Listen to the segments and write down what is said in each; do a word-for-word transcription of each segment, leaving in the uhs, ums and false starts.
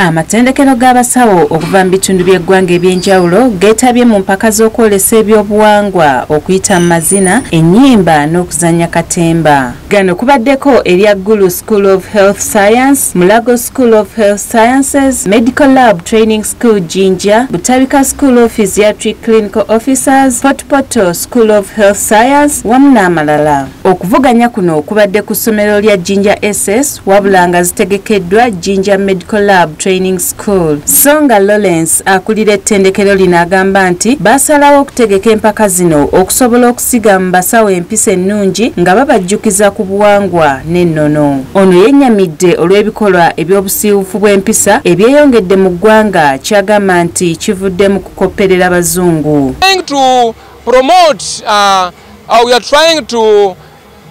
Amatendekero g'abasawo okuva mu bitundu by'eggwanga eby'enjawulo geetabye mu mpaka z'okwolesa ebyobuwangwa okuyita mu mazina, ennyimba n'okuzannya katemba. Gano kubaddeko Elia Gulu School of Health Science, Mulago School of Health Sciences, Medical Lab Training School Jinja, Butabika School of Physiatric Clinical Officers, Fort Poto School of Health Science, Wamna Malala. Okuvuganya kuno kubadde ku ssomero lya Jinja S S wabula nga zitegekeddwa Jinja Medical Lab Training School. Songa Lawrence akulira ettendekero lino agamba nti basalawo okutegeka empaka zino okusobola okusiga mu basawo empisa ennungi nga Ngaba Jukizakubuangwa n'ennono. Ono yennyamidde olw'ebikolwa eby'obusiiwu bw'empisa Ebiaonge Demuganga, Chaga Manti kivudde mu kukopperera abazungu. To promote, uh, uh, we are trying to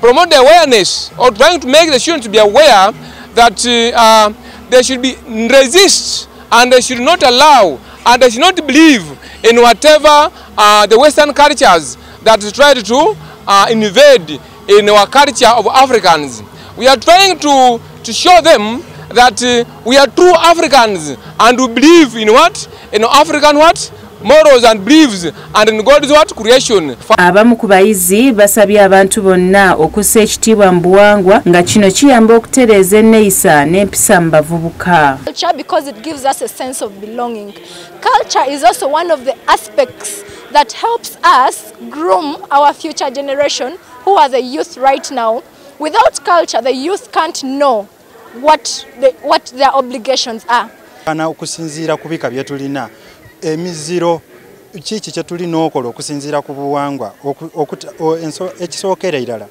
promote the awareness, or trying to make the students to be aware that uh, they should be resist and they should not allow and they should not believe in whatever uh, the Western cultures that try to uh, invade in our culture of Africans. We are trying to, to show them that uh, we are true Africans and we believe in what? In African what? Morals and beliefs and in God's what? Creation. Abamu ku bayizi basabye abantu bonna okussa ekitiibwa mu buwangwa nga kino kiyamba okutereeza enneeyisa n'empisa mu bavubuka. Because it gives us a sense of belonging. Culture is also one of the aspects that helps us groom our future generation, who are the youth right now. Without culture, the youth can't know what, the, what their obligations are. Kana okusinziira ku bika bye tulina. Emiziro kiki kye tulina okola okusinziira ku buwangwa ekisookera irala,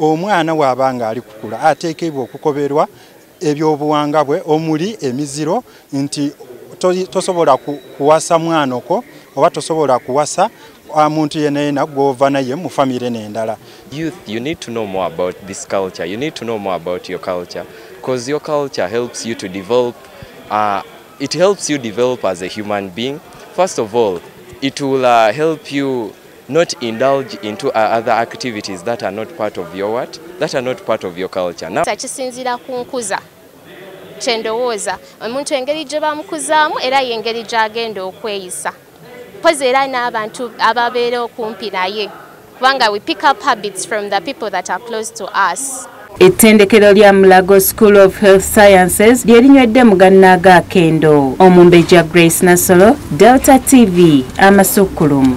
omwana waabanga ali kukula ateekebwa okukoberwa ebyobuwanga bwe omuli emiziro nti tosobola kuwasa mwana ko oba tosobola kuwasa omuntu yenena gwova naye mu famire n'endala. Youth, you need to know more about this culture. You need to know more about your culture, because your culture helps you to develop uh, It helps you develop as a human being. First of all, it will uh, help you not indulge into uh, other activities that are not part of your what? That are not part of your culture. Now, kisinzira ku nkuza kyendowooza omuntu engeri gye bamukuzaamu era y'engeri gy'agenda okweyisa. Poza era n'abantu ababeera okumpi naye kubanga we pick up habits from the people that are close to us. Ettendekero lya Mulago School of Health Sciences lyerinywedde mu gannaaga akendo. Ombeja Grace Nasolo, Delta T V, Amasukulum.